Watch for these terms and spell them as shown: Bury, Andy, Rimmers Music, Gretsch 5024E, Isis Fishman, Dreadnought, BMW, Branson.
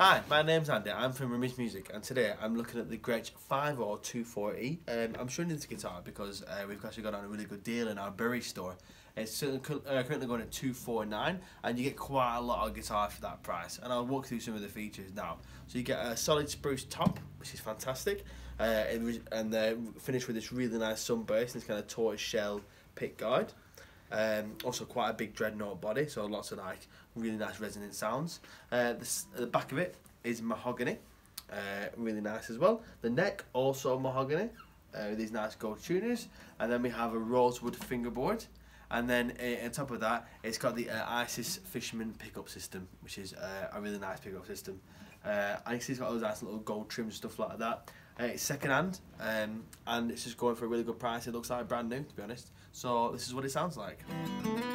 Hi, my name's Andy, I'm from Rimmers Music, and today I'm looking at the Gretsch 5024E. I'm showing you this guitar because we've actually got on a really good deal in our Bury store. It's currently going at £249, and you get quite a lot of guitar for that price, and I'll walk through some of the features now. So you get a solid spruce top, which is fantastic, and finished with this really nice sunburst, this kind of tortoise shell pick guard. Also quite a big Dreadnought body, so lots of like really nice resonant sounds. The back of it is mahogany, really nice as well. The neck also mahogany, these nice gold tuners, and then we have a rosewood fingerboard, and then on top of that it's got the Isis Fishman pickup system, which is a really nice pickup system. I can see it's got all those nice little gold trims, stuff like that. It's second hand, and it's just going for a really good price. It looks like brand new, to be honest. So this is what it sounds like.